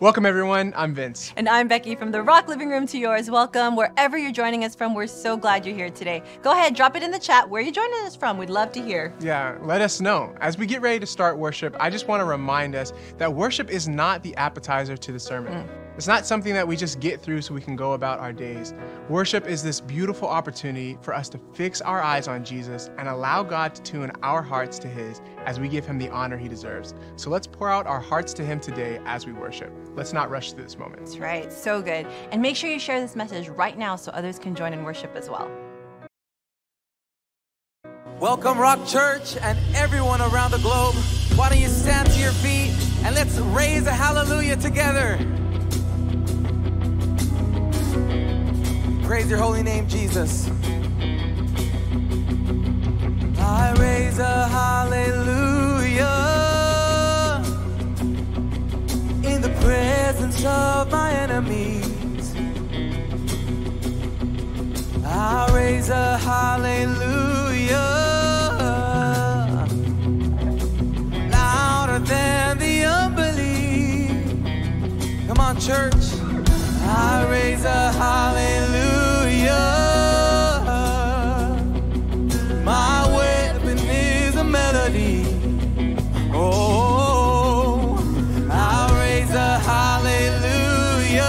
Welcome everyone, I'm Vince. And I'm Becky from the Rock Living Room to yours. Welcome wherever you're joining us from. We're so glad you're here today. Go ahead, drop it in the chat where you're joining us from. We'd love to hear. Yeah, let us know. As we get ready to start worship, I just want to remind us that worship is not the appetizer to the sermon. It's not something that we just get through so we can go about our days. Worship is this beautiful opportunity for us to fix our eyes on Jesus and allow God to tune our hearts to His as we give Him the honor He deserves. So let's pour out our hearts to Him today as we worship. Let's not rush through this moment. That's right, so good. And make sure you share this message right now so others can join in worship as well. Welcome Rock Church and everyone around the globe. Why don't you stand to your feet and let's raise a hallelujah together. Praise your holy name, Jesus. I raise a hallelujah in the presence of my enemies. I raise a hallelujah louder than the unbelief. Come on, church. I raise a hallelujah. My weapon is a melody. Oh, I'll raise a hallelujah.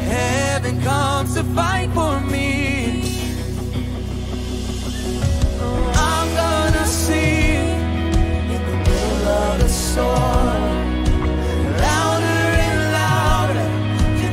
Heaven comes to fight for me. I'm gonna sing in the middle of the storm. Louder and louder.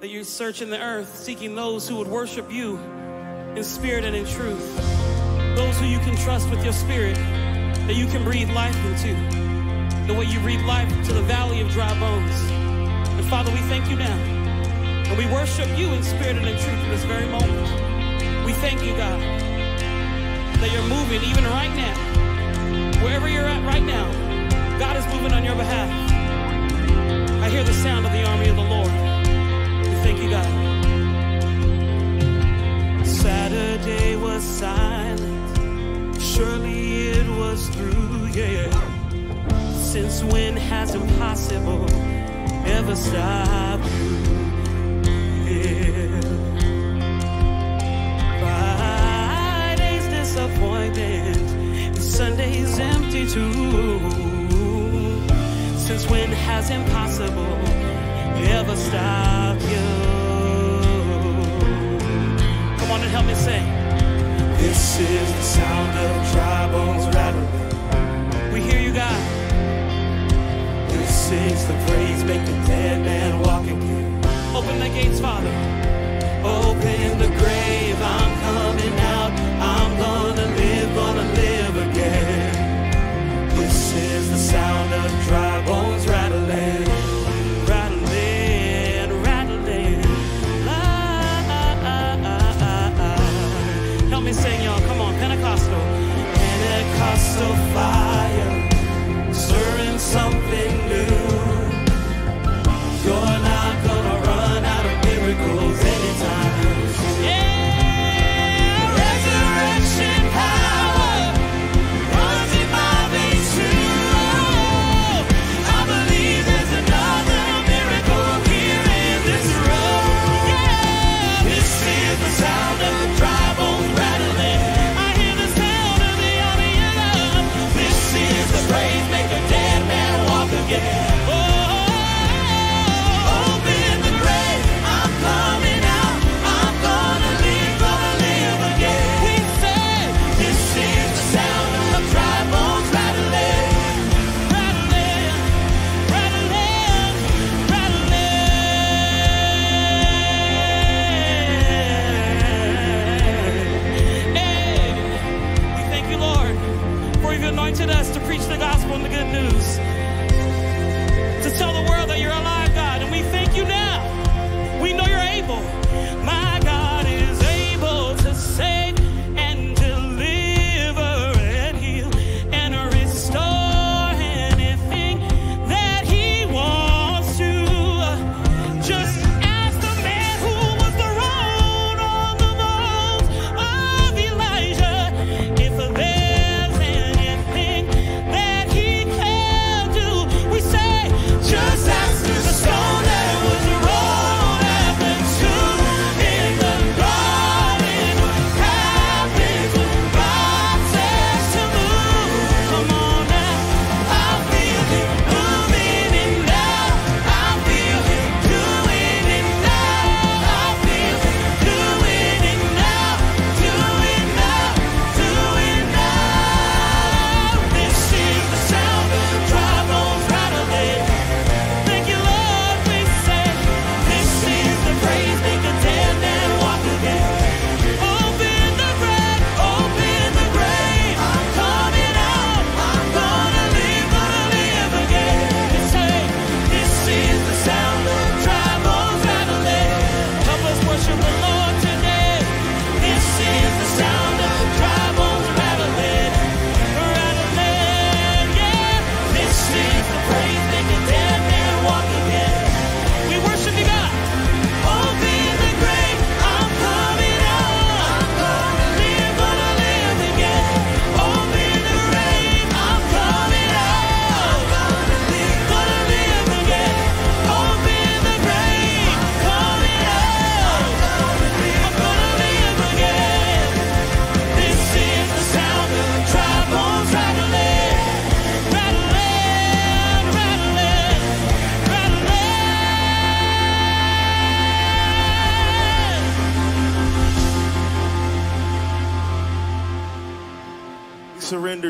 that you're searching the earth, seeking those who would worship you in spirit and in truth, those who you can trust with your spirit, that you can breathe life into, the way you breathe life to the valley of dry bones. And Father, we thank you now, and we worship you in spirit and in truth in this very moment. We thank you, God, that you're moving even right now. Wherever you're at right now, God is moving on your behalf. I hear the sound of the army of the Lord. We thank you, God. Saturday was silent. Surely it was through, yeah. Since when has impossible ever stopped you, yeah. Friday's disappointment and Sunday's empty too. Since when has impossible ever stopped you? Come on and help me sing. This is the sound of dry bones rattling. We hear you, God. This is the praise, make the dead man walk again. Open the gates, Father. Open the grave, I'm coming out. I'm gonna live again. This is the sound of dry bones rattling, rattling, rattling. Help me sing, y'all. Come on, Pentecostal. Pentecostal fire, stirring something new. You're not gonna run out of miracles anytime. Yeah, resurrection power.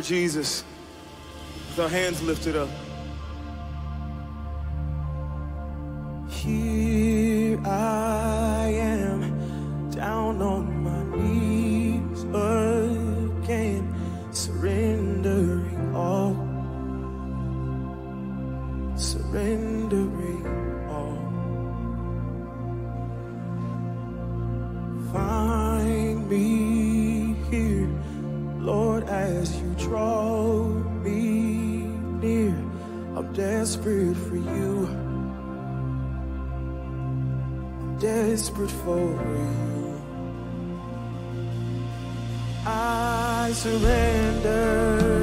Jesus, with our hands lifted up. Here I desperate for you. I'm desperate for you. I surrender.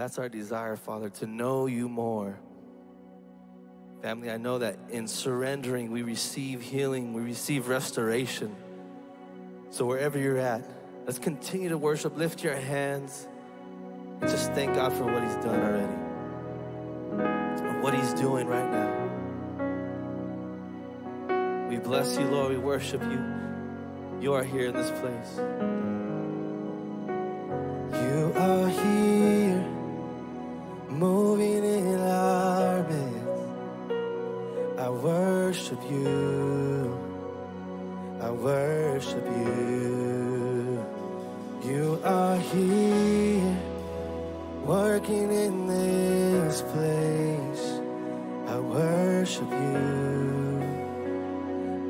That's our desire, Father, to know you more. Family, I know that in surrendering, we receive healing, we receive restoration. So wherever you're at, let's continue to worship, lift your hands, and just thank God for what he's done already, and what he's doing right now. We bless you, Lord, we worship you. You are here in this place. You are here, moving in our midst. I worship you. I worship you. You are here, working in this place. I worship you.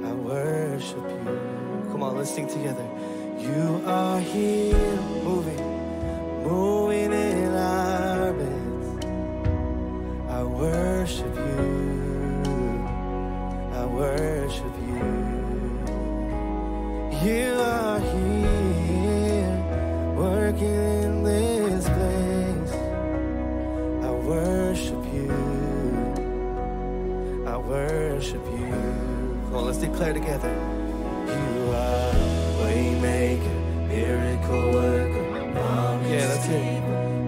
I worship you. Come on, let's sing together. You are here, moving in our midst. I worship you. I worship you. You are here, working in this place. I worship you. I worship you. Come on, let's declare together. You are Waymaker, miracle worker. Yeah, that's it.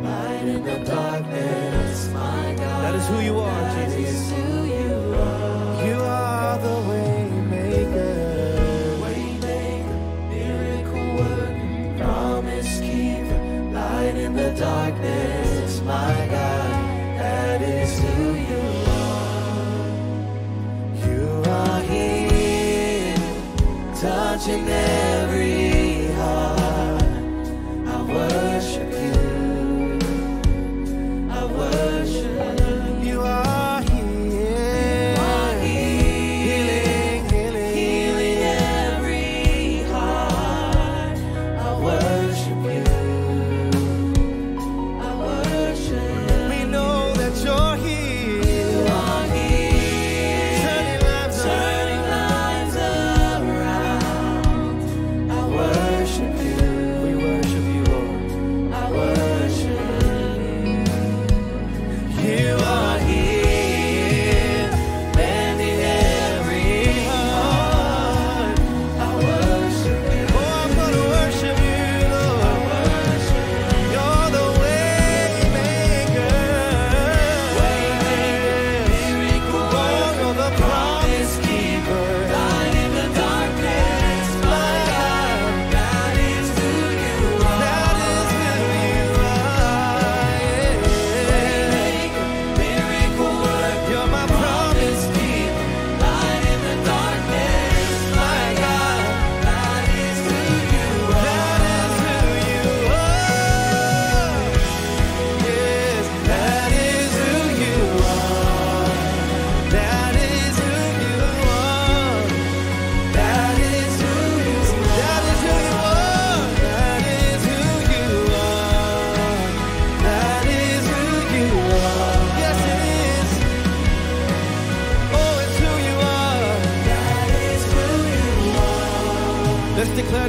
Light in the darkness, my God. That is who you are, Jesus. That is who you are. You are the way maker. Way maker, miracle worker, promise keeper. Light in the darkness, my God. That is who you are. You are here, touching every heart.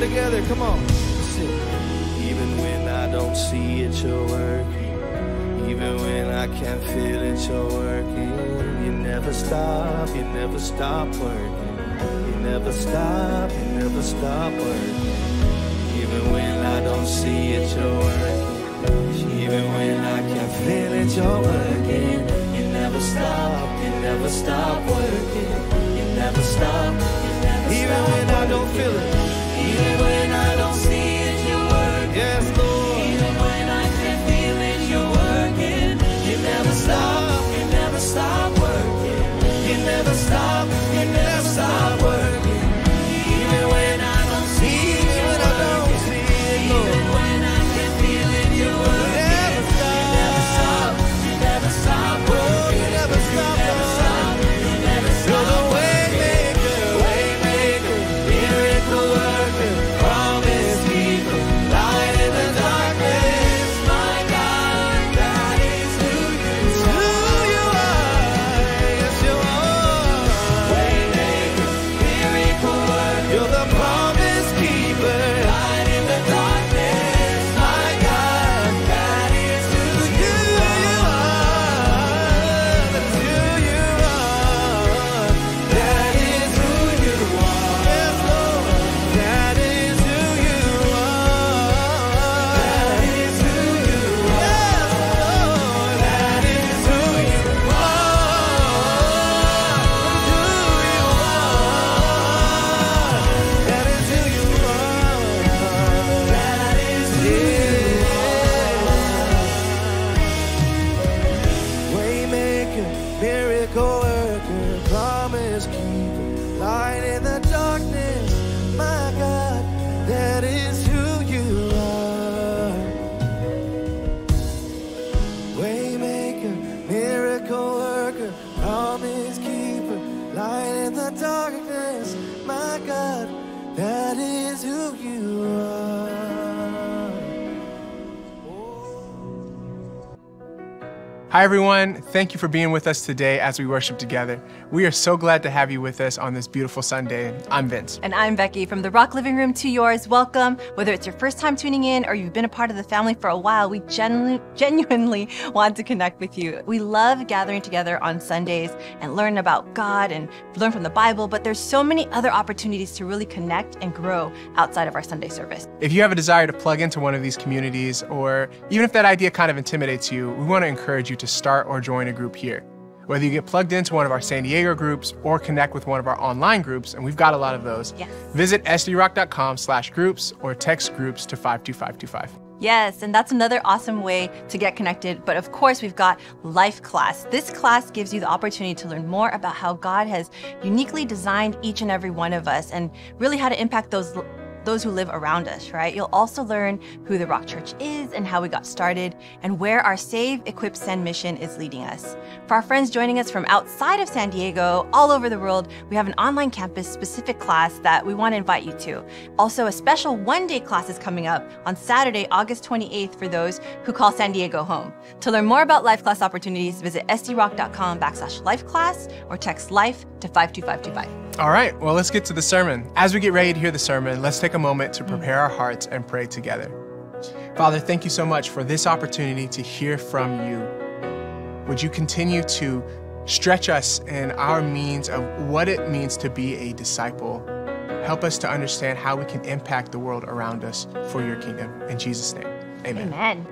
Together, come on. Even when I don't see it, you're working. Even when I can't feel it, you're working. You never stop, you never stop working. You never stop, you never stop working. Even when I don't see it, you're working. Even when I can't feel it, you're working. You never stop, you never stop working. You never stop, you never stop. Even when I don't feel it. Even when I don't see it, you're working. Yes, Lord. Even when I can't feel it, you're working. You never stop, you never stop working. You never stop, you never stop working. Even when I don't see it, you're working. Even when I can't feel it, you're working. You never stop, you never stop working. You never stop, you never stop. You're the way maker, way maker, miracle. Hi everyone, thank you for being with us today as we worship together. We are so glad to have you with us on this beautiful Sunday. I'm Vince. And I'm Becky. From the Rock Living Room to yours, welcome. Whether it's your first time tuning in or you've been a part of the family for a while, we genuinely want to connect with you. We love gathering together on Sundays and learn about God and learn from the Bible, but there's so many other opportunities to really connect and grow outside of our Sunday service. If you have a desire to plug into one of these communities, or even if that idea kind of intimidates you, we want to encourage you to start or join a group here. Whether you get plugged into one of our San Diego groups or connect with one of our online groups, and we've got a lot of those, yes. Visit sdrock.com/groups or text groups to 52525. Yes, and that's another awesome way to get connected. But of course, we've got Life Class. This class gives you the opportunity to learn more about how God has uniquely designed each and every one of us and really how to impact those who live around us, right? You'll also learn who the Rock Church is and how we got started and where our Save, Equip, Send mission is leading us. For our friends joining us from outside of San Diego, all over the world, we have an online campus specific class that we want to invite you to. Also, a special one-day class is coming up on Saturday, August 28th for those who call San Diego home. To learn more about Life Class opportunities, visit sdrock.com/lifeclass or text LIFE to 52525. All right, well, let's get to the sermon. As we get ready to hear the sermon, let's take a moment to prepare our hearts and pray together. Father, thank you so much for this opportunity to hear from you. Would you continue to stretch us in our means of what it means to be a disciple? Help us to understand how we can impact the world around us for your kingdom. In Jesus' name, amen. Amen.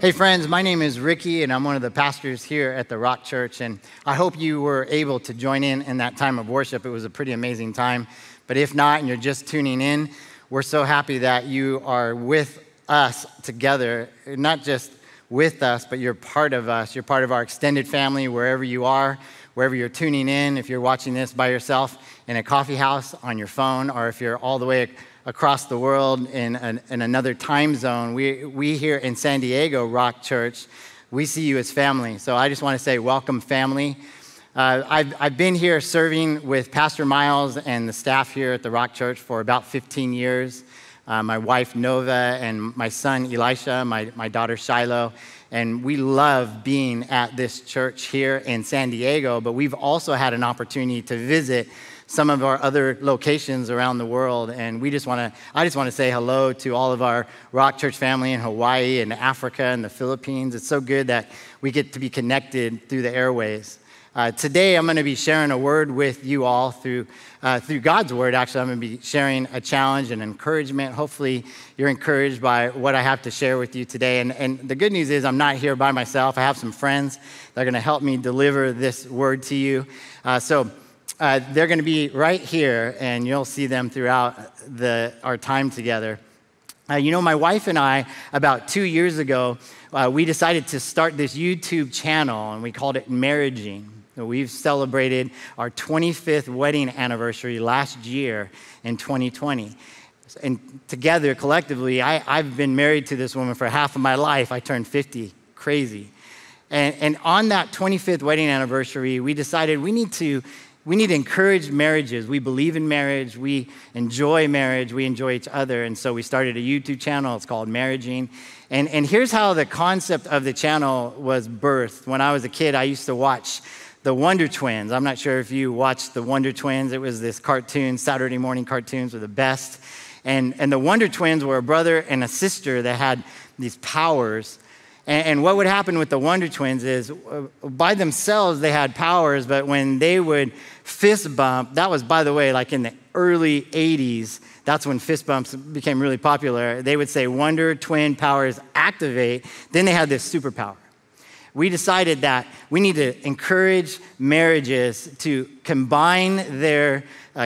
Hey friends, my name is Ricky and I'm one of the pastors here at the Rock Church, and I hope you were able to join in that time of worship. It was a pretty amazing time, but if not and you're just tuning in, we're so happy that you are with us together, not just with us, but you're part of us. You're part of our extended family wherever you are, wherever you're tuning in, if you're watching this by yourself in a coffee house on your phone, or if you're all the way across the world in another time zone. We here in San Diego Rock Church, we see you as family. So I just want to say welcome, family. I've been here serving with Pastor Miles and the staff here at the Rock Church for about 15 years. My wife, Nova, and my son, Elisha, my daughter, Shiloh. And we love being at this church here in San Diego, but we've also had an opportunity to visit some of our other locations around the world. And I just want to say hello to all of our Rock Church family in Hawaii and Africa and the Philippines. It's so good that we get to be connected through the airways. Today, I'm going to be sharing a word with you all through God's word. Actually, I'm going to be sharing a challenge and encouragement. Hopefully, you're encouraged by what I have to share with you today. And the good news is I'm not here by myself. I have some friends that are going to help me deliver this word to you. So they're going to be right here, and you'll see them throughout our time together. My wife and I, about 2 years ago, we decided to start this YouTube channel, and we called it Marriaging. We've celebrated our 25th wedding anniversary last year in 2020. And together, collectively, I've been married to this woman for half of my life. I turned 50. Crazy. And on that 25th wedding anniversary, we decided we need to encourage marriages. We believe in marriage. We enjoy marriage. We enjoy each other. And so we started a YouTube channel. It's called Marriaging. And here's how the concept of the channel was birthed. When I was a kid, I used to watch the Wonder Twins. I'm not sure if you watched the Wonder Twins. It was this cartoon. Saturday morning cartoons were the best. And the Wonder Twins were a brother and a sister that had these powers. And what would happen with the Wonder Twins is by themselves, they had powers, but when they would fist bump, that was, by the way, like in the early 80s, that's when fist bumps became really popular. They would say, Wonder Twin powers activate. Then they had this superpower. We decided that we need to encourage marriages to combine their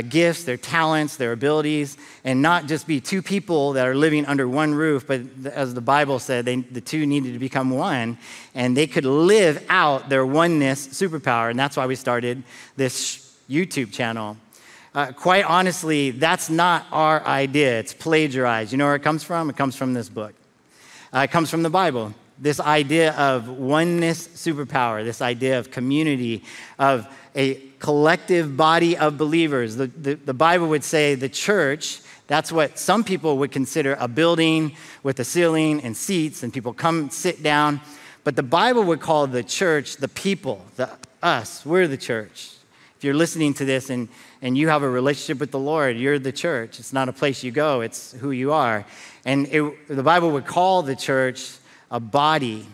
gifts, their talents, their abilities, and not just be two people that are living under one roof, but as the Bible said, the two needed to become one, and they could live out their oneness superpower, and that's why we started this YouTube channel. Quite honestly, that's not our idea. It's plagiarized. You know where it comes from? It comes from this book. It comes from the Bible. This idea of oneness superpower, this idea of community, of a collective body of believers. The Bible would say the church, That's what some people would consider a building with a ceiling and seats, and people come sit down. But the Bible would call the church the people, the us. We're the church. If you're listening to this and you have a relationship with the Lord, you're the church. It's not a place you go. It's who you are. And the Bible would call the church a body.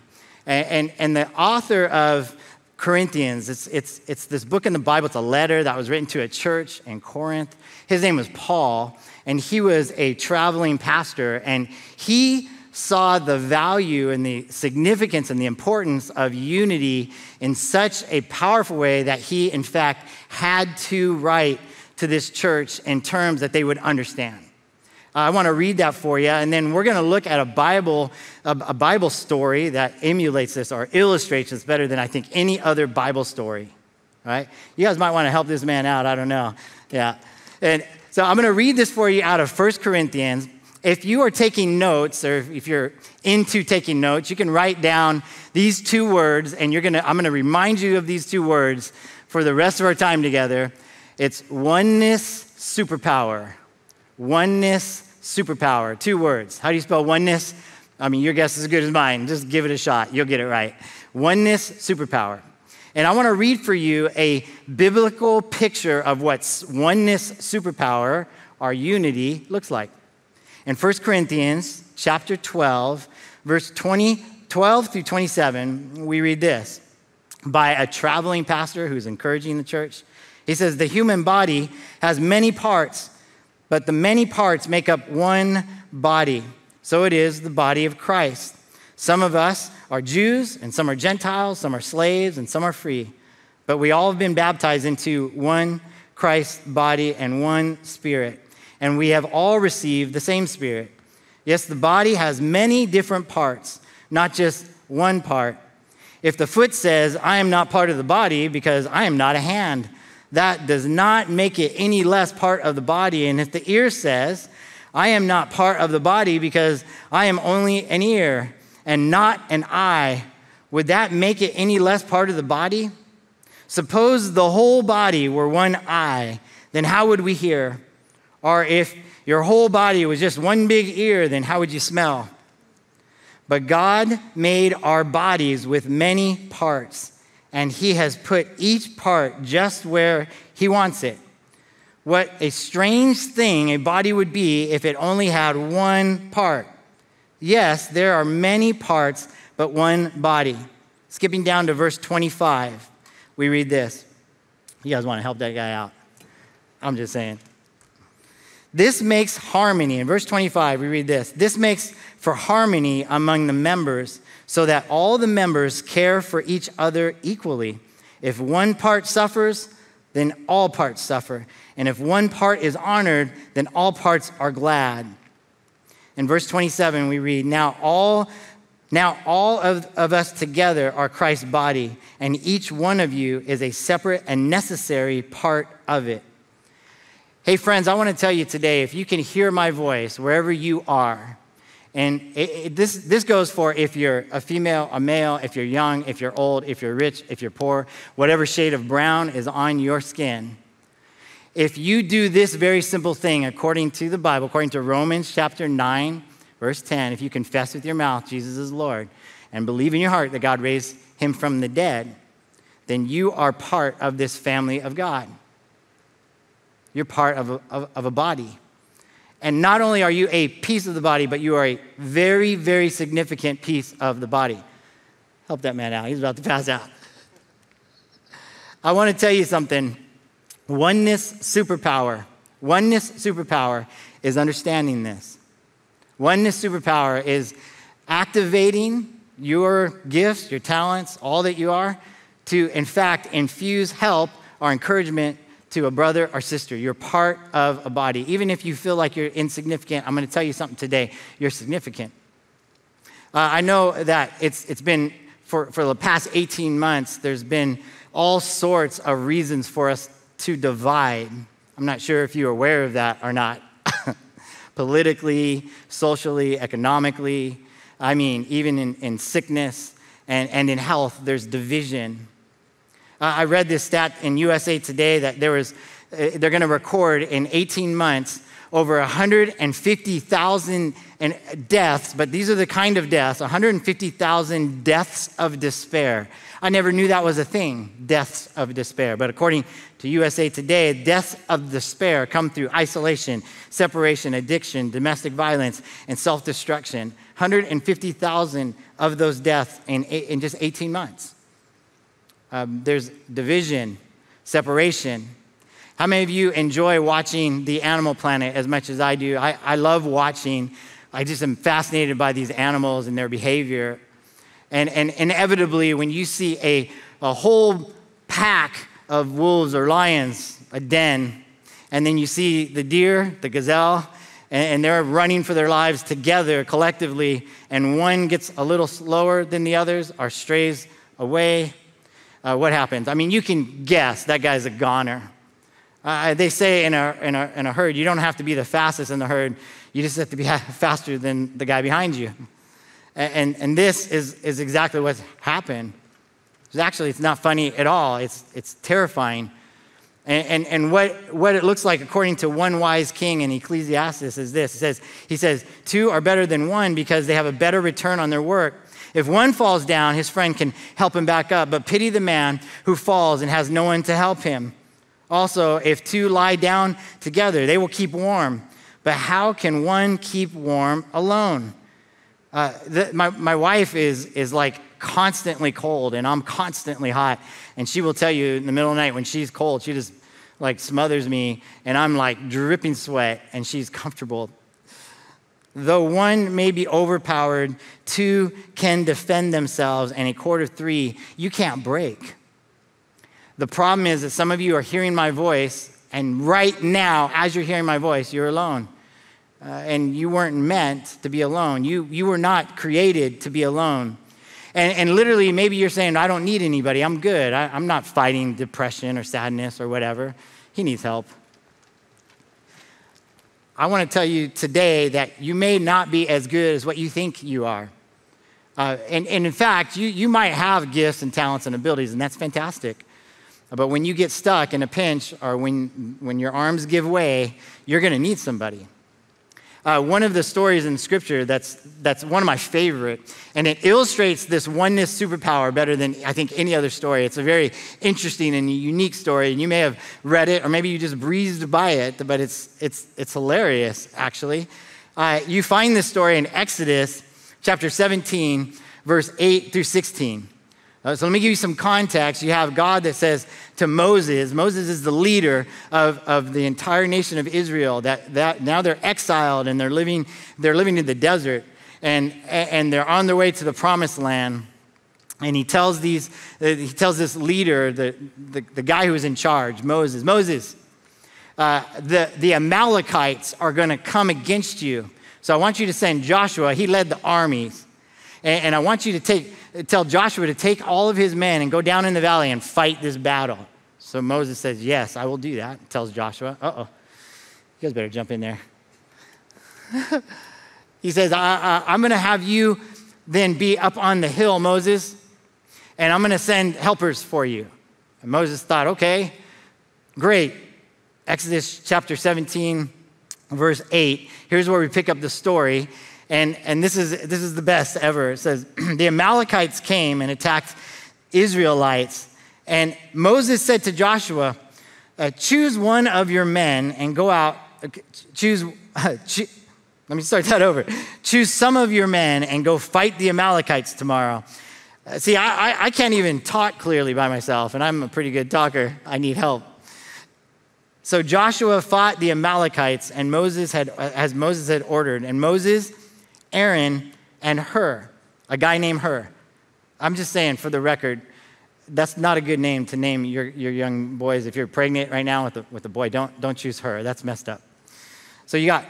And the author of Corinthians, it's this book in the Bible. It's a letter that was written to a church in Corinth. His name was Paul, and he was a traveling pastor, and he saw the value and the significance and the importance of unity in such a powerful way that he, in fact, had to write to this church in terms that they would understand. I want to read that for you, and then we're going to look at a Bible story that emulates this or illustrates this better than I think any other Bible story, right? You guys might want to help this man out. I don't know. Yeah. And so I'm going to read this for you out of 1 Corinthians. If you are taking notes, or if you're into taking notes, you can write down these two words, and I'm going to remind you of these two words for the rest of our time together. It's oneness, superpower. Oneness, superpower. Two words. How do you spell oneness? I mean, your guess is as good as mine. Just give it a shot. You'll get it right. Oneness, superpower. And I want to read for you a biblical picture of what oneness, superpower, our unity, looks like. In 1 Corinthians chapter 12, verse 12 through 27, we read this. By a traveling pastor who's encouraging the church, he says, "The human body has many parts, but the many parts make up one body. So it is the body of Christ. Some of us are Jews, and some are Gentiles, some are slaves, and some are free. But we all have been baptized into one Christ's body and one Spirit. And we have all received the same Spirit. Yes, the body has many different parts, not just one part. If the foot says, 'I am not part of the body because I am not a hand,' that does not make it any less part of the body. And if the ear says, 'I am not part of the body because I am only an ear and not an eye,' would that make it any less part of the body? Suppose the whole body were one eye, then how would we hear? Or if your whole body was just one big ear, then how would you smell? But God made our bodies with many parts, and he has put each part just where he wants it. What a strange thing a body would be if it only had one part. Yes, there are many parts, but one body." Skipping down to verse 25, we read this. You guys want to help that guy out? I'm just saying. "This makes harmony." In verse 25, we read this. "This makes for harmony among the members, so that all the members care for each other equally. If one part suffers, then all parts suffer. And if one part is honored, then all parts are glad." In verse 27, we read, Now all of us together are Christ's body, and each one of you is a separate and necessary part of it." Hey friends, I want to tell you today, if you can hear my voice wherever you are, and this goes for if you're a female, a male, if you're young, if you're old, if you're rich, if you're poor, whatever shade of brown is on your skin. If you do this very simple thing according to the Bible, according to Romans chapter 9, verse 10, if you confess with your mouth Jesus is Lord and believe in your heart that God raised him from the dead, then you are part of this family of God. You're part of a body. And not only are you a piece of the body, but you are a very, very significant piece of the body. Help that man out. He's about to pass out. I want to tell you something. Oneness, superpower. Oneness, superpower is understanding this. Oneness, superpower is activating your gifts, your talents, all that you are to, in fact, infuse help or encouragement to a brother or sister. You're part of a body. Even if you feel like you're insignificant, I'm going to tell you something today. You're significant. I know that it's been, for the past 18 months, there's been all sorts of reasons for us to divide. I'm not sure if you're aware of that or not. Politically, socially, economically, I mean, even in sickness and in health, there's division. I read this stat in USA Today that they're going to record in 18 months over 150,000 deaths, but these are the kind of deaths, 150,000 deaths of despair. I never knew that was a thing, deaths of despair. But according to USA Today, deaths of despair come through isolation, separation, addiction, domestic violence, and self-destruction. 150,000 of those deaths in just 18 months. There's division, separation. How many of you enjoy watching the Animal Planet as much as I do? I love watching. I just am fascinated by these animals and their behavior. And inevitably, when you see a whole pack of wolves or lions, a den, and then you see the deer, the gazelle, and they're running for their lives together collectively, and one gets a little slower than the others or strays away, what happens? I mean, you can guess that guy's a goner. They say in a herd, you don't have to be the fastest in the herd. You just have to be faster than the guy behind you. And this is exactly what's happened. Actually, it's not funny at all. It's terrifying. And what it looks like, according to one wise king in Ecclesiastes, is this. He says, two are better than one because they have a better return on their work. If one falls down, his friend can help him back up. But pity the man who falls and has no one to help him. Also, if two lie down together, they will keep warm. But how can one keep warm alone? My wife is like constantly cold, and I'm constantly hot. And she will tell you in the middle of the night when she's cold, she just like smothers me, and I'm like dripping sweat, and she's comfortable. Though one may be overpowered, two can defend themselves, and a cord of three you can't break. The problem is that some of you are hearing my voice, and right now, as you're hearing my voice, you're alone. And you weren't meant to be alone. You were not created to be alone. And literally, maybe you're saying, I don't need anybody. I'm good. I'm not fighting depression or sadness or whatever. He needs help. I want to tell you today that you may not be as good as what you think you are. And in fact, you might have gifts and talents and abilities, and that's fantastic. But when you get stuck in a pinch or when your arms give way, you're going to need somebody. One of the stories in Scripture that's one of my favorite, and it illustrates this oneness superpower better than I think any other story. It's a very interesting and unique story, and you may have read it, or maybe you just breezed by it, but it's hilarious, actually. You find this story in Exodus chapter 17, verse 8 through 16. So let me give you some context. You have God that says to Moses, Moses is the leader of the entire nation of Israel, that now they're exiled and they're living in the desert and they're on their way to the promised land. And he tells this leader, the guy who is in charge, Moses, the Amalekites are going to come against you. So I want you to send Joshua. He led the armies. And I want you to tell Joshua to take all of his men and go down in the valley and fight this battle. So Moses says, yes, I will do that, tells Joshua. Uh-oh, you guys better jump in there. He says, I'm going to have you then be up on the hill, Moses, and I'm going to send helpers for you. And Moses thought, okay, great. Exodus chapter 17, verse 8. Here's where we pick up the story. And this is the best ever. It says, the Amalekites came and attacked Israelites. And Moses said to Joshua, choose one of your men and go out. Choose some of your men and go fight the Amalekites tomorrow. See, I can't even talk clearly by myself, and I'm a pretty good talker. I need help. So Joshua fought the Amalekites, and as Moses had ordered, and Moses, Aaron, and Hur, a guy named Hur. I'm just saying, for the record, that's not a good name to name your young boys. If you're pregnant right now with a boy, don't choose Hur. That's messed up. So you got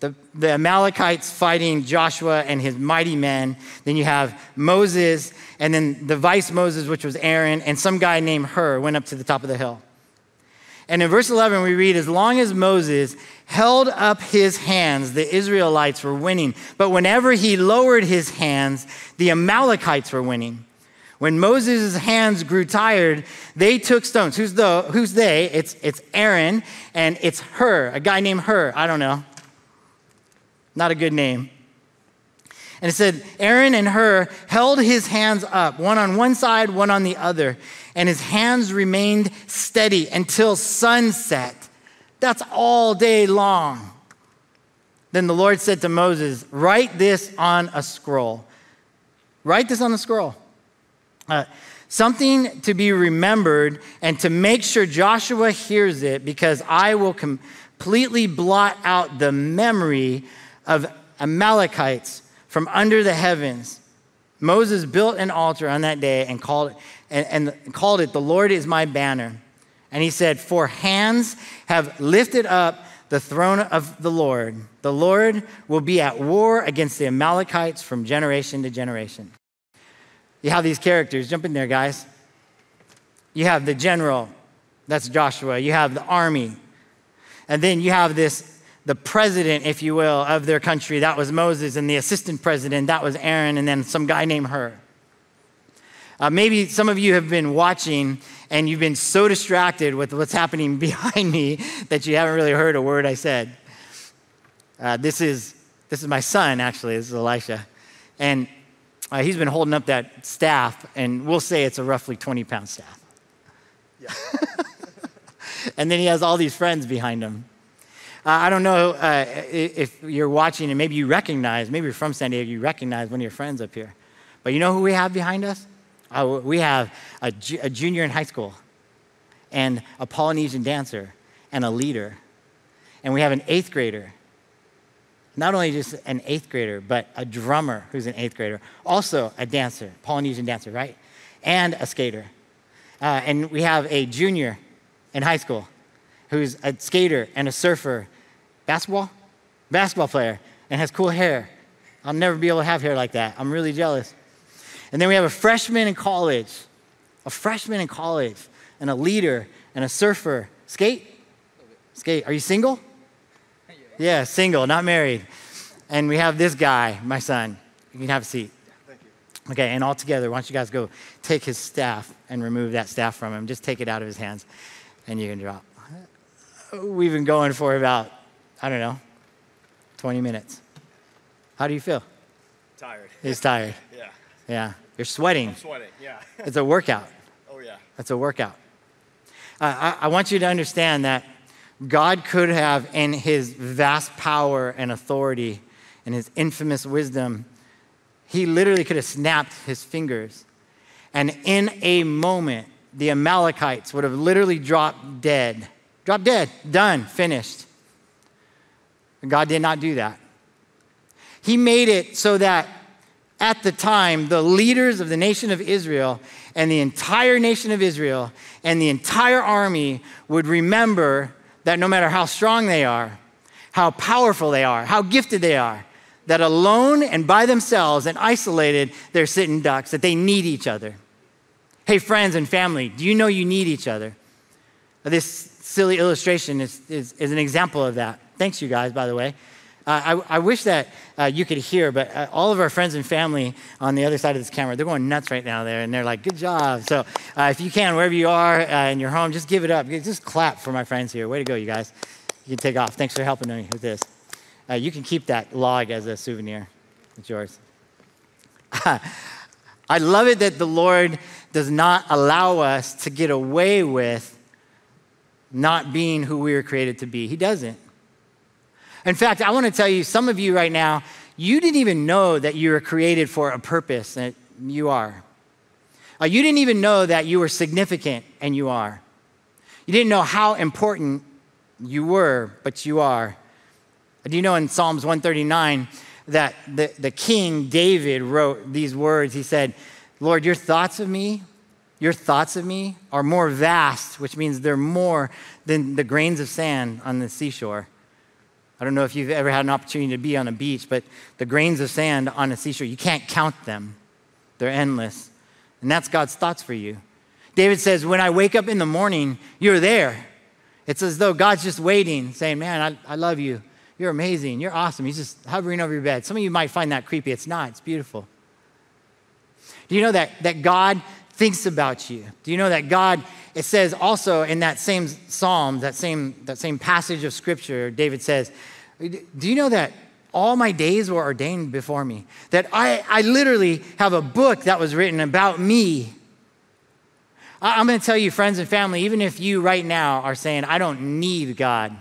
the Amalekites fighting Joshua and his mighty men. Then you have Moses, and then the vice Moses, which was Aaron, and some guy named Hur went up to the top of the hill. And in verse 11, we read, as long as Moses held up his hands, the Israelites were winning. But whenever he lowered his hands, the Amalekites were winning. When Moses' hands grew tired, they took stones. Who's they? It's Aaron and it's Hur, a guy named Hur. I don't know. Not a good name. And it said, Aaron and Hur held his hands up, one on one side, one on the other. And his hands remained steady until sunset. That's all day long. Then the Lord said to Moses, write this on a scroll. Write this on a scroll. Something to be remembered and to make sure Joshua hears it, because I will completely blot out the memory of Amalekites from under the heavens. Moses built an altar on that day and called it, the Lord is my banner. And he said, for hands have lifted up the throne of the Lord. The Lord will be at war against the Amalekites from generation to generation. You have these characters. Jump in there, guys. You have the general. That's Joshua. You have the army. And then you have the president, if you will, of their country. That was Moses. And the assistant president, that was Aaron. And then some guy named Hur. Maybe some of you have been watching and you've been so distracted with what's happening behind me that you haven't really heard a word I said. This is my son, actually. This is Elisha. And he's been holding up that staff, and we'll say it's a roughly 20-pound staff. Yeah. And then he has all these friends behind him. I don't know if you're watching, and maybe you recognize, maybe you're from San Diego, you recognize one of your friends up here. But you know who we have behind us? We have a junior in high school, and a Polynesian dancer, and a leader. And we have an 8th grader. Not only just an 8th grader, but a drummer who's an 8th grader. Also a dancer, Polynesian dancer, right? And a skater. And we have a junior in high school who's a skater and a surfer. Basketball player, and has cool hair. I'll never be able to have hair like that. I'm really jealous. And then we have a freshman in college, and a leader and a surfer. Skate. Are you single? Yeah, single, not married. And we have this guy, my son. You can have a seat. Yeah, thank you. Okay, and all together, why don't you guys go take his staff and remove that staff from him. Just take it out of his hands, and you can drop. We've been going for about, 20 minutes. How do you feel? Tired. He's tired. Yeah. Yeah. You're sweating. I'm sweating, yeah. It's a workout. Oh, yeah. It's a workout. I want you to understand that God could have, in his vast power and authority and his infamous wisdom, he literally could have snapped his fingers. And in a moment, the Amalekites would have literally dropped dead. Dropped dead, done, finished. And God did not do that. He made it so that at the time, the leaders of the nation of Israel and the entire nation of Israel and the entire army would remember that no matter how strong they are, how powerful they are, how gifted they are, that alone and by themselves and isolated, they're sitting ducks, that they need each other. Hey, friends and family, do you know you need each other? This silly illustration is an example of that. Thanks, you guys, by the way. I wish that you could hear, but all of our friends and family on the other side of this camera, they're going nuts right now there, and they're like, good job. So if you can, wherever you are in your home, just give it up. Just clap for my friends here. Way to go, you guys. You can take off. Thanks for helping me with this. You can keep that log as a souvenir. It's yours. I love it that the Lord does not allow us to get away with not being who we were created to be. He doesn't. In fact, I want to tell you, some of you right now, you didn't even know that you were created for a purpose, and you are. You didn't even know that you were significant, and you are. You didn't know how important you were, but you are. Do you know in Psalms 139 that the King David wrote these words? He said, Lord, your thoughts of me are more vast, which means they're more than the grains of sand on the seashore. I don't know if you've ever had an opportunity to be on a beach, but the grains of sand on a seashore, you can't count them. They're endless. And that's God's thoughts for you. David says, when I wake up in the morning, you're there. It's as though God's just waiting, saying, man, I love you. You're amazing. You're awesome. He's just hovering over your bed. Some of you might find that creepy. It's not. It's beautiful. Do you know that God thinks about you? Do you know that God, it says also in that same psalm, that same passage of scripture, David says, do you know that all my days were ordained before me? That I literally have a book that was written about me. I'm gonna tell you, friends and family, even if you right now are saying, I don't need God,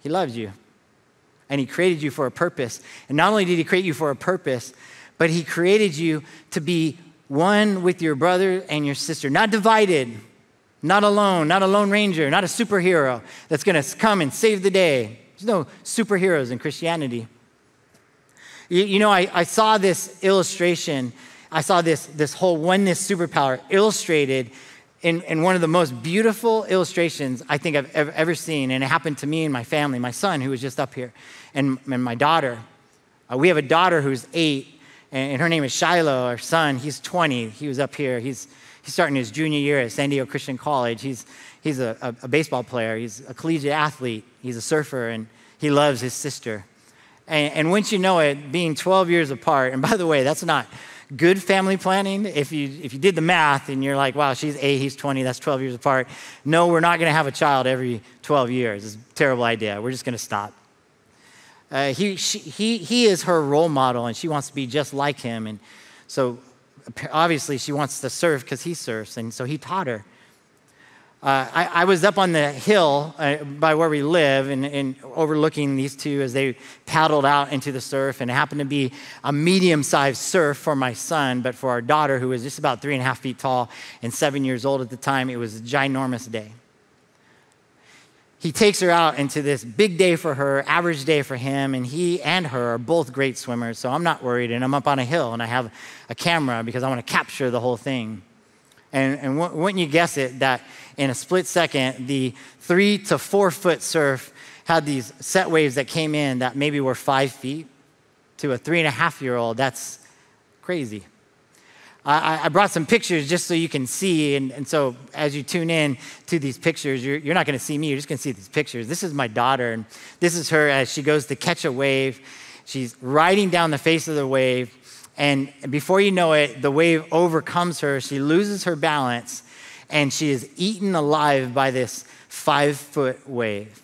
he loves you. And he created you for a purpose. And not only did he create you for a purpose, but he created you to be one with your brother and your sister, not divided, not alone, not a lone ranger, not a superhero that's gonna come and save the day. There's no superheroes in Christianity. You know, I saw this illustration. I saw this whole oneness superpower illustrated in one of the most beautiful illustrations I think I've ever seen. And it happened to me and my family, my son who was just up here, and my daughter. We have a daughter who's 8. And her name is Shiloh, our son. He's 20. He was up here. He's starting his junior year at San Diego Christian College. He's a baseball player. He's a collegiate athlete. He's a surfer, and he loves his sister. And once you know it, being 12 years apart, and by the way, that's not good family planning. If you did the math and you're like, wow, she's 8, he's 20, that's 12 years apart. No, we're not going to have a child every 12 years. It's a terrible idea. We're just going to stop. He is her role model, and she wants to be just like him. And so obviously she wants to serve because he serves, and so he taught her. I was up on the hill by where we live and overlooking these two as they paddled out into the surf, and it happened to be a medium-sized surf for my son, but for our daughter, who was just about 3.5 feet tall and 7 years old at the time, it was a ginormous day. He takes her out into this big day for her, average day for him, and he and her are both great swimmers, so I'm not worried, and I'm up on a hill, and I have a camera because I want to capture the whole thing. And wouldn't you guess it, that in a split second, the 3 to 4 foot surf had these set waves that came in that maybe were 5 feet. To a 3.5-year-old, that's crazy. I brought some pictures just so you can see, and so as you tune in to these pictures, you're not gonna see me, you're just gonna see these pictures. This is my daughter, and this is her as she goes to catch a wave. She's riding down the face of the wave, and before you know it, the wave overcomes her, she loses her balance, and she is eaten alive by this 5-foot wave.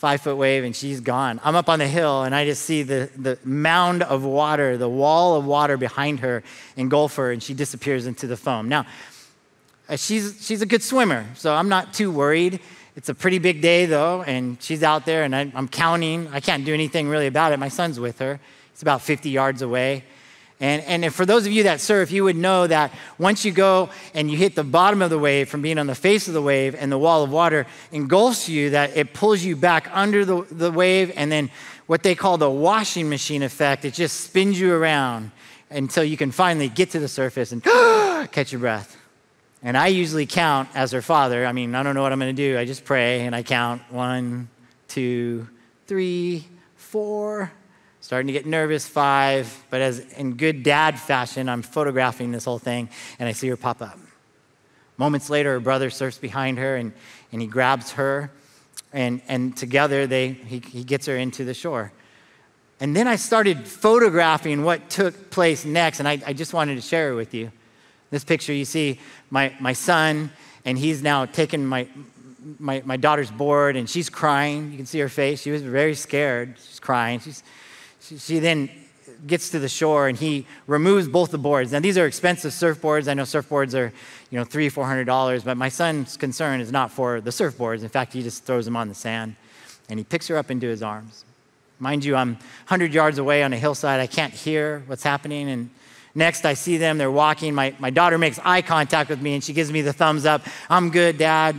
5-foot wave, and she's gone. I'm up on the hill, and I just see the mound of water, the wall of water behind her engulf her, and she disappears into the foam. Now, she's a good swimmer, so I'm not too worried. It's a pretty big day, though, and she's out there, and I'm counting. I can't do anything really about it. My son's with her. He's about 50 yards away. And for those of you that surf, you would know that once you go and you hit the bottom of the wave from being on the face of the wave and the wall of water engulfs you, that it pulls you back under the wave, and then what they call the washing machine effect, it just spins you around until you can finally get to the surface and catch your breath. And I usually count as her father. I mean, I don't know what I'm going to do. I just pray, and I count 1, 2, 3, 4. Starting to get nervous, 5, but as in good dad fashion, I'm photographing this whole thing, and I see her pop up. Moments later, her brother surfs behind her, and he grabs her, and together he gets her into the shore. And then I started photographing what took place next, and I just wanted to share it with you. This picture, you see my son, and he's now taken my daughter's board, and she's crying. You can see her face. She was very scared. She's crying. She then gets to the shore, and he removes both the boards. Now, these are expensive surfboards. I know surfboards are, $300 or $400, but my son's concern is not for the surfboards. In fact, he just throws them on the sand, and he picks her up into his arms. Mind you, I'm 100 yards away on a hillside. I can't hear what's happening, and next I see them. They're walking. My daughter makes eye contact with me, and she gives me the thumbs up. I'm good, Dad.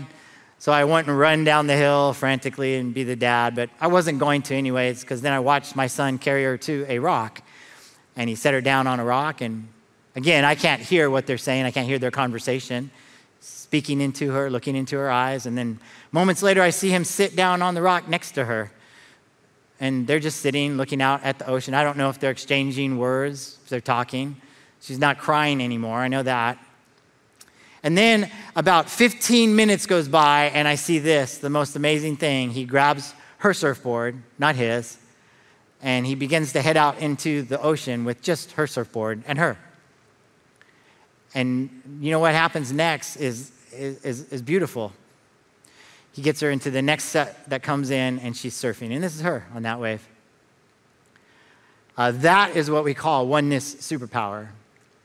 So I went and run down the hill frantically and be the dad, but I wasn't going to anyways, because then I watched my son carry her to a rock, and he set her down on a rock, and again, I can't hear what they're saying. I can't hear their conversation, speaking into her, looking into her eyes, and then moments later, I see him sit down on the rock next to her, and they're just sitting, looking out at the ocean. I don't know if they're exchanging words, if they're talking. She's not crying anymore, I know that. And then about 15 minutes goes by, and I see this, the most amazing thing. He grabs her surfboard, not his, and he begins to head out into the ocean with just her surfboard and her And you know what happens next is beautiful. He gets her into the next set that comes in, and she's surfing. And this is her on that wave. That is what we call oneness superpower.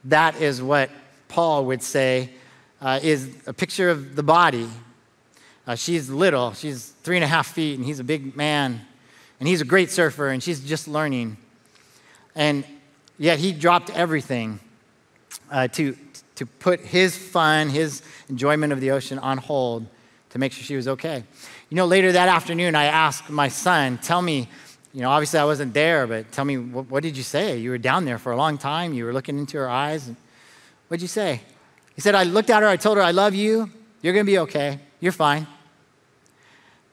That is what Paul would say is a picture of the body. She's little. She's 3.5 feet, and he's a big man. And he's a great surfer, and she's just learning. And yet he dropped everything to put his fun, his enjoyment of the ocean on hold to make sure she was okay. You know, later that afternoon, I asked my son, tell me, you know, obviously I wasn't there, but tell me, what did you say? You were down there for a long time. You were looking into her eyes. What did you say? He said, I looked at her. I told her, I love you. You're going to be okay. You're fine.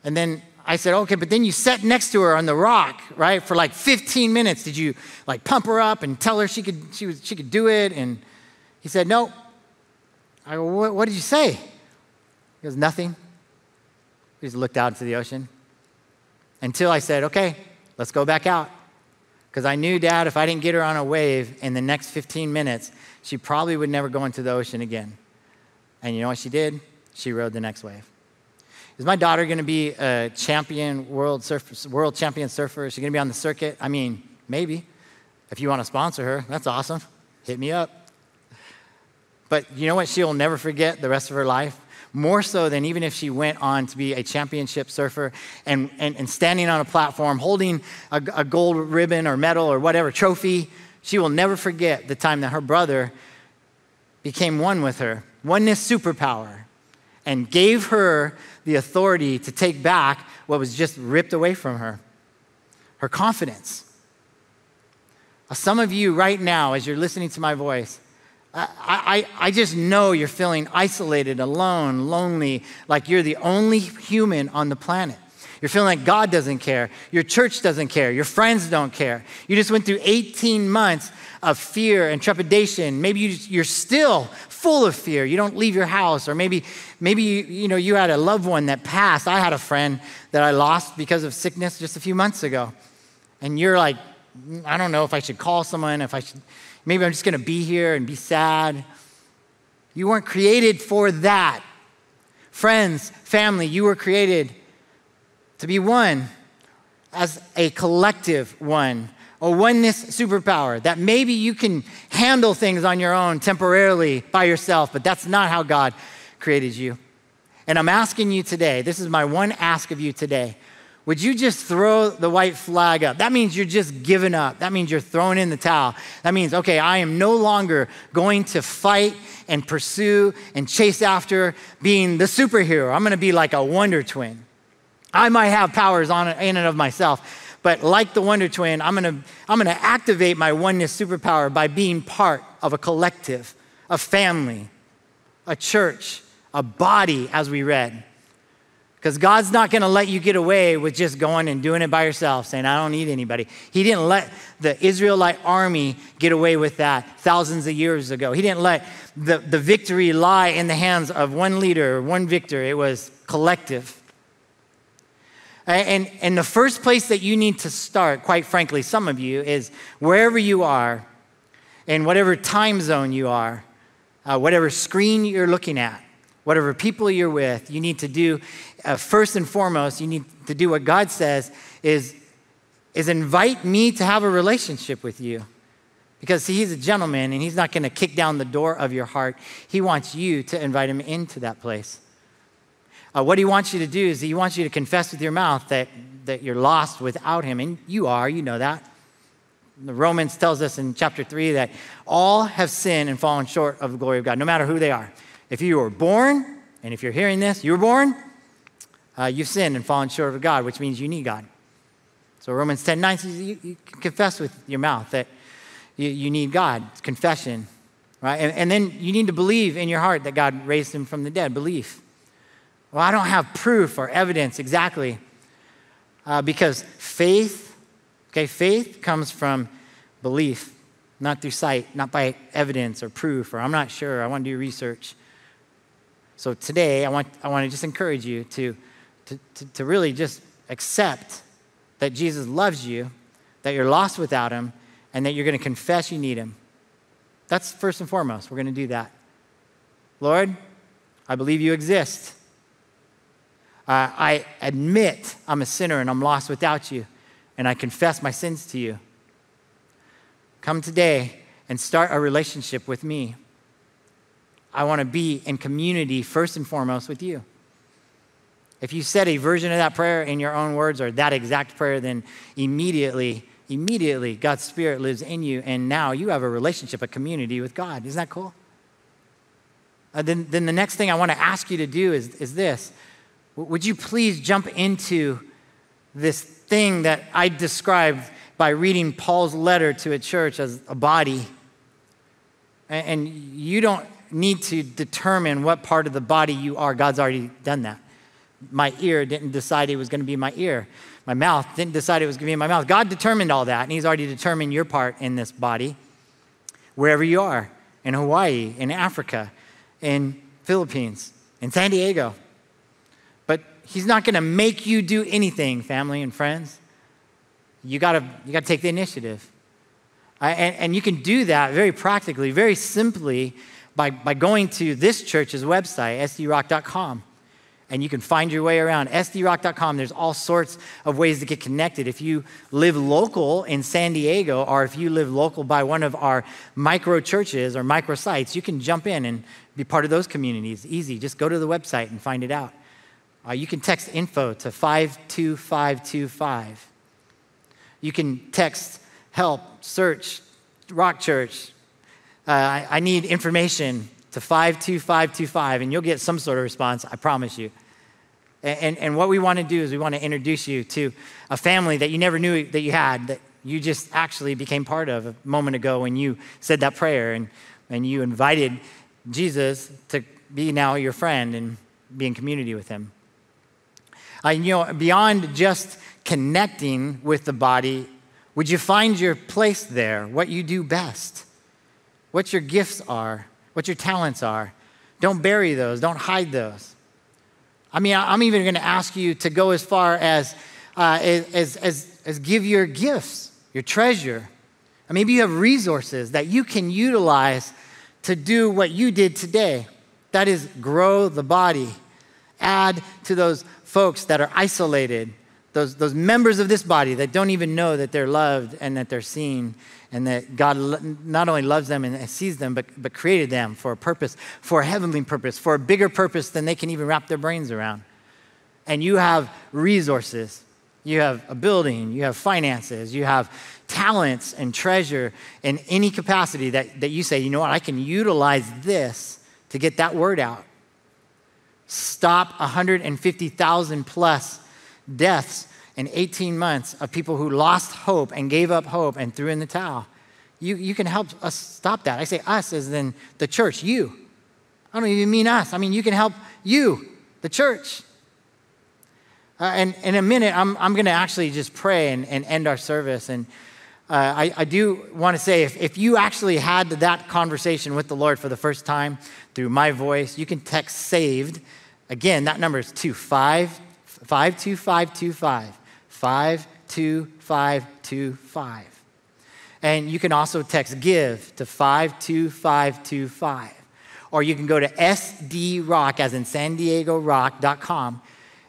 And then I said, okay, but then you sat next to her on the rock, right, for like 15 minutes. Did you like pump her up and tell her she could do it? And he said, no. I go, what did you say? He goes, nothing. We just looked out into the ocean until I said, okay, let's go back out. Because I knew, Dad, if I didn't get her on a wave in the next 15 minutes, she probably would never go into the ocean again. And you know what she did? She rode the next wave. Is my daughter going to be a champion, world champion surfer? Is she going to be on the circuit? I mean, maybe. If you want to sponsor her, that's awesome. Hit me up. But you know what she'll never forget the rest of her life? More so than even if she went on to be a championship surfer and standing on a platform, holding a gold ribbon or medal or whatever, trophy, she will never forget the time that her brother became one with her. Oneness superpower. And gave her the authority to take back what was just ripped away from her, her confidence. Some of you right now, as you're listening to my voice, I just know you're feeling isolated, alone, lonely, like you're the only human on the planet. You're feeling like God doesn't care. Your church doesn't care. Your friends don't care. You just went through 18 months of fear and trepidation. Maybe you're still full of fear. You don't leave your house. Or maybe you had a loved one that passed. I had a friend that I lost because of sickness just a few months ago. And you're like, I don't know if I should call someone, maybe I'm just going to be here and be sad. You weren't created for that. Friends, family, you were created to be one as a collective one, a oneness superpower, that maybe you can handle things on your own temporarily by yourself, but that's not how God created you. And I'm asking you today, this is my one ask of you today, would you just throw the white flag up? That means you're just giving up. That means you're throwing in the towel. That means, okay, I am no longer going to fight and pursue and chase after being the superhero. I'm gonna be like a Wonder Twin. I might have powers in and of myself, but like the Wonder Twin, I'm gonna activate my oneness superpower by being part of a collective, a family, a church, a body, as we read. Because God's not gonna let you get away with just going and doing it by yourself, saying, I don't need anybody. He didn't let the Israelite army get away with that thousands of years ago. He didn't let the victory lie in the hands of one leader, one victor. It was collective. And the first place that you need to start, quite frankly, some of you, is wherever you are, in whatever time zone you are, whatever screen you're looking at, whatever people you're with, you need to do, first and foremost, you need to do what God says is invite me to have a relationship with you. Because see, he's a gentleman, and he's not going to kick down the door of your heart. He wants you to invite him into that place. What he wants you to do is he wants you to confess with your mouth that you're lost without him. And you are, you know that. The Romans tells us in chapter 3 that all have sinned and fallen short of the glory of God, no matter who they are. If you were born, and if you're hearing this, you were born, you've sinned and fallen short of God, which means you need God. So Romans 10:9 says you confess with your mouth that you need God. It's confession, right? And then you need to believe in your heart that God raised him from the dead, belief. Well, I don't have proof or evidence exactly because faith comes from belief, not through sight, not by evidence or proof, or I'm not sure, I want to do research. So today, I want to just encourage you to really just accept that Jesus loves you, that you're lost without him, and that you're going to confess you need him. That's first and foremost. We're going to do that. Lord, I believe you exist. I admit I'm a sinner and I'm lost without you, and I confess my sins to you. Come today and start a relationship with me. I want to be in community first and foremost with you. If you said a version of that prayer in your own words or that exact prayer, then immediately God's Spirit lives in you, and now you have a relationship, a community with God. Isn't that cool? Then the next thing I want to ask you to do is this. Would you please jump into this thing that I described by reading Paul's letter to a church as a body? And you don't need to determine what part of the body you are. God's already done that. My ear didn't decide it was going to be my ear. My mouth didn't decide it was going to be my mouth. God determined all that, and he's already determined your part in this body, wherever you are, in Hawaii, in Africa, in Philippines, in San Diego. But he's not going to make you do anything, family and friends. You got to take the initiative. And you can do that very practically, very simply by going to this church's website, sdrock.com. And you can find your way around sdrock.com. There's all sorts of ways to get connected. If you live local in San Diego, or if you live local by one of our micro churches or micro sites, you can jump in and be part of those communities. Easy, just go to the website and find it out. You can text info to 52525. You can text help, search, Rock Church. I need information to 52525, and you'll get some sort of response, I promise you. And what we want to do is we want to introduce you to a family that you never knew that you had, that you just actually became part of a moment ago when you said that prayer and you invited Jesus to be now your friend and be in community with him. Beyond just connecting with the body, would you find your place there, what you do best, what your gifts are, what your talents are? Don't bury those. Don't hide those. I mean, I'm even going to ask you to go as far as give your gifts, your treasure. And maybe you have resources that you can utilize to do what you did today. That is, grow the body. Add to those folks that are isolated, those members of this body that don't even know that they're loved and that they're seen, and that God not only loves them and sees them, but created them for a purpose, for a heavenly purpose, for a bigger purpose than they can even wrap their brains around. And you have resources. You have a building. You have finances. You have talents and treasure in any capacity that you say, you know what, I can utilize this to get that word out. Stop 150,000 plus deaths in 18 months of people who lost hope and gave up hope and threw in the towel. You can help us stop that. I say us as in the church, you. I don't even mean us. I mean, you can help you, the church. And in a minute, I'm going to actually just pray and end our service. And I do want to say, if you actually had that conversation with the Lord for the first time through my voice, you can text SAVED. Again, that number is 52525. 52525. And you can also text GIVE to 52525. Or you can go to sdrock, as in San Diego Rock.com,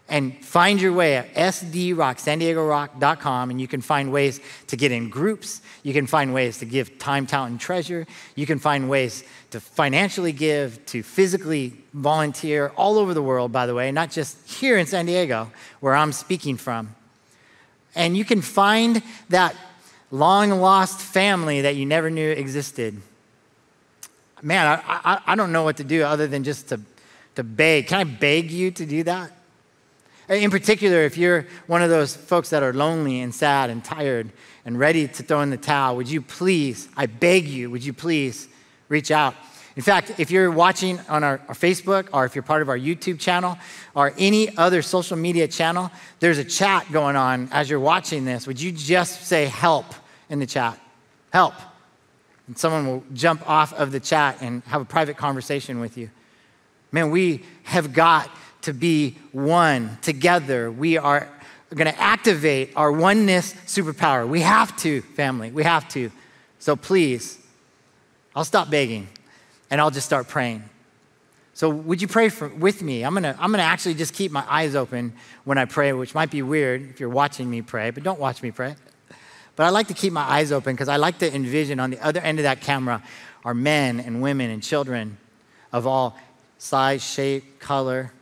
and find your way at sdrock, San Diego Rock.com, and you can find ways to get in groups. You can find ways to give time, talent, and treasure. You can find ways to financially give, to physically volunteer all over the world, by the way, not just here in San Diego, where I'm speaking from. And you can find that long-lost family that you never knew existed. Man, I don't know what to do other than just to beg. Can I beg you to do that? In particular, if you're one of those folks that are lonely and sad and tired and ready to throw in the towel, would you please, I beg you, would you please reach out? In fact, if you're watching on our Facebook, or if you're part of our YouTube channel or any other social media channel, there's a chat going on as you're watching this. Would you just say help in the chat? Help. And someone will jump off of the chat and have a private conversation with you. Man, we have got to be one together. We are going to activate our oneness superpower. We have to, family. We have to. So please, I'll stop begging. And I'll just start praying. So would you pray with me? I'm gonna actually just keep my eyes open when I pray, which might be weird if you're watching me pray, but don't watch me pray. But I like to keep my eyes open because I like to envision on the other end of that camera are men and women and children of all size, shape, color,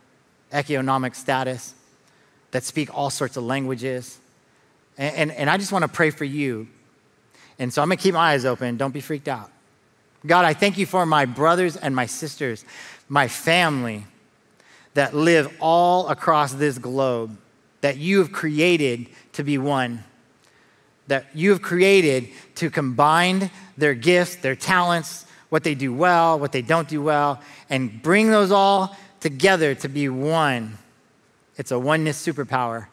economic status that speak all sorts of languages. And I just wanna pray for you. And so I'm gonna keep my eyes open. Don't be freaked out. God, I thank you for my brothers and my sisters, my family that live all across this globe, that you have created to be one, that you have created to combine their gifts, their talents, what they do well, what they don't do well, and bring those all together to be one. It's a oneness superpower.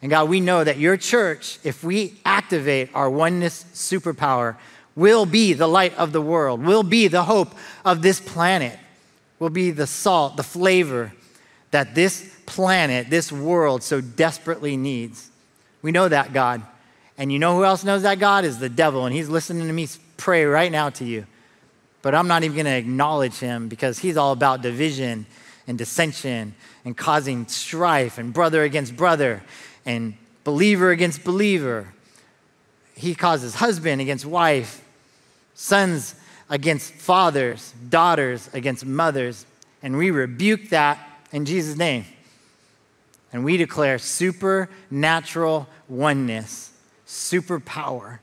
And God, we know that your church, if we activate our oneness superpower, will be the light of the world, will be the hope of this planet, will be the salt, the flavor that this planet, this world so desperately needs. We know that, God. And you know who else knows that, God? Is the devil. And he's listening to me pray right now to you. But I'm not even gonna acknowledge him because he's all about division and dissension and causing strife and brother against brother and believer against believer. He causes husband against wife, sons against fathers, daughters against mothers, and we rebuke that in Jesus' name. And we declare supernatural oneness, superpower,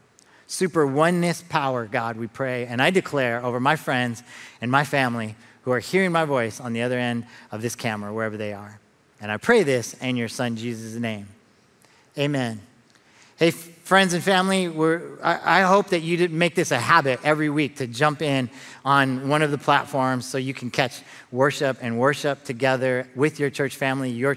super oneness power, God, we pray. And I declare over my friends and my family who are hearing my voice on the other end of this camera, wherever they are. And I pray this in your son Jesus' name. Amen. Hey, friends and family, I hope that you didn't make this a habit every week to jump in on one of the platforms so you can catch worship and worship together with your church family, you're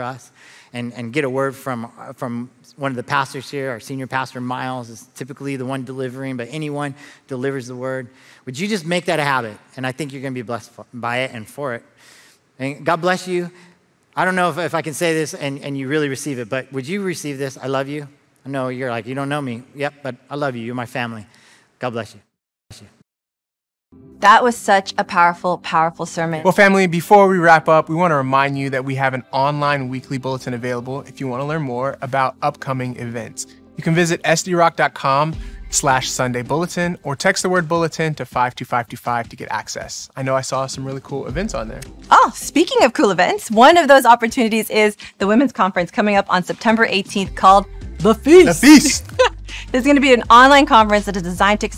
us, and get a word from one of the pastors here. Our senior pastor, Miles, is typically the one delivering, but anyone delivers the word. Would you just make that a habit? And I think you're gonna be blessed by it and for it. And God bless you. I don't know if I can say this and you really receive it, but would you receive this? I love you. I know you're like, you don't know me. Yep, but I love you. You're my family. God bless you. That was such a powerful, powerful sermon. Well, family, before we wrap up, we want to remind you that we have an online weekly bulletin available if you want to learn more about upcoming events. You can visit sdrock.com/Sunday Bulletin or text the word bulletin to 52525 to get access. I know I saw some really cool events on there. Oh, speaking of cool events, one of those opportunities is the women's conference coming up on September 18th called The Feast. The Feast. There's going to be an online conference that is designed to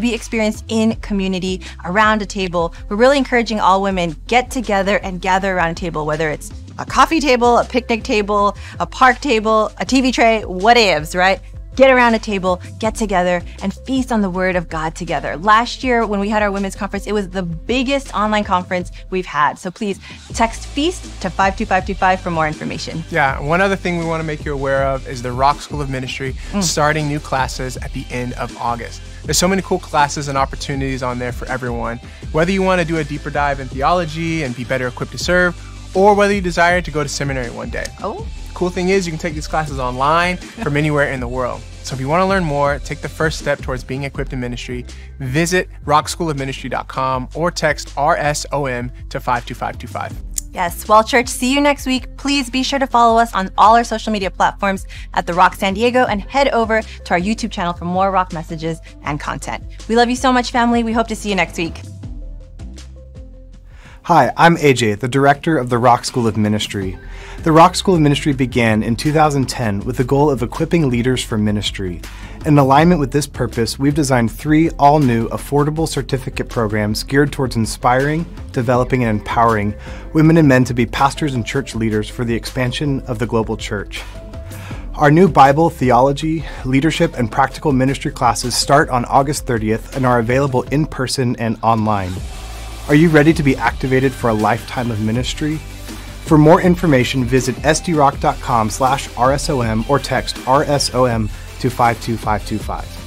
be experienced in community around a table. We're really encouraging all women get together and gather around a table, whether it's a coffee table, a picnic table, a park table, a TV tray, what ifs, right? Get around a table, get together, and feast on the Word of God together. Last year, when we had our women's conference, it was the biggest online conference we've had. So please text FEAST to 52525 for more information. Yeah, one other thing we want to make you aware of is the Rock School of Ministry starting new classes at the end of August. There's so many cool classes and opportunities on there for everyone. Whether you want to do a deeper dive in theology and be better equipped to serve, or whether you desire to go to seminary one day. Oh. Cool thing is you can take these classes online from anywhere in the world. So if you want to learn more, take the first step towards being equipped in ministry, visit rockschoolofministry.com or text RSOM to 52525. Yes, well, church, see you next week. Please be sure to follow us on all our social media platforms at The Rock San Diego and head over to our YouTube channel for more Rock messages and content. We love you so much, family. We hope to see you next week. Hi, I'm AJ, the director of the Rock School of Ministry. The Rock School of Ministry began in 2010 with the goal of equipping leaders for ministry. In alignment with this purpose, we've designed 3 all-new affordable certificate programs geared towards inspiring, developing, and empowering women and men to be pastors and church leaders for the expansion of the global church. Our new Bible, theology, leadership, and practical ministry classes start on August 30th and are available in person and online. Are you ready to be activated for a lifetime of ministry? For more information, visit sdrock.com/RSOM or text RSOM to 52525.